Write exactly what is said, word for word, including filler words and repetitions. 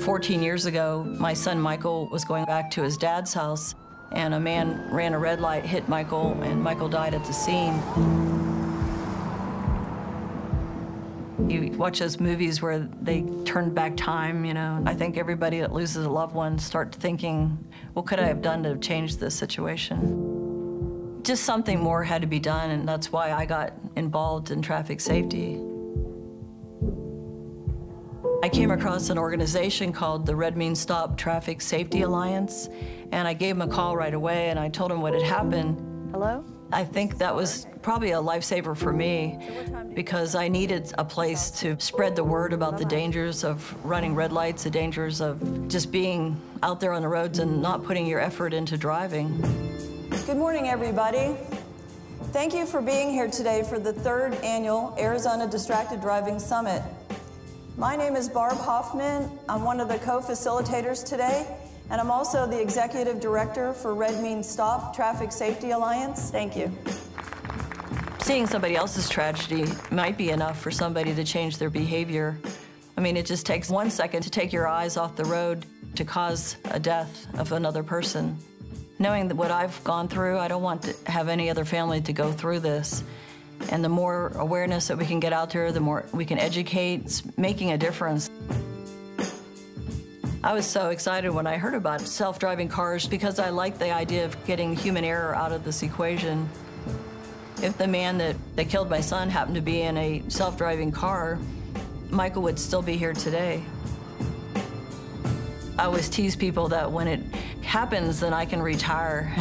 fourteen years ago, my son Michael was going back to his dad's house, and a man ran a red light, hit Michael, and Michael died at the scene. You watch those movies where they turn back time, you know. I think everybody that loses a loved one starts thinking, what could I have done to change this situation? Just something more had to be done, and that's why I got involved in traffic safety. I came across an organization called the Red Means Stop Traffic Safety Alliance, and I gave them a call right away, and I told them what had happened. Hello? I think that was probably a lifesaver for me because I needed a place to spread the word about the dangers of running red lights, the dangers of just being out there on the roads and not putting your effort into driving. Good morning, everybody. Thank you for being here today for the third annual Arizona Distracted Driving Summit. My name is Barb Hoffman. I'm one of the co-facilitators today, and I'm also the Executive Director for Red Means Stop Traffic Safety Alliance. Thank you. Seeing somebody else's tragedy might be enough for somebody to change their behavior. I mean, it just takes one second to take your eyes off the road to cause a death of another person. Knowing that what I've gone through, I don't want to have any other family to go through this. And the more awareness that we can get out there, the more we can educate. It's making a difference. I was so excited when I heard about self-driving cars because I like the idea of getting human error out of this equation. If the man that, that killed my son happened to be in a self-driving car, Michael would still be here today. I always tease people that when it happens, then I can retire.